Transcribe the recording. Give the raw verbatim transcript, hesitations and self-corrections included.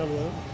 Hello.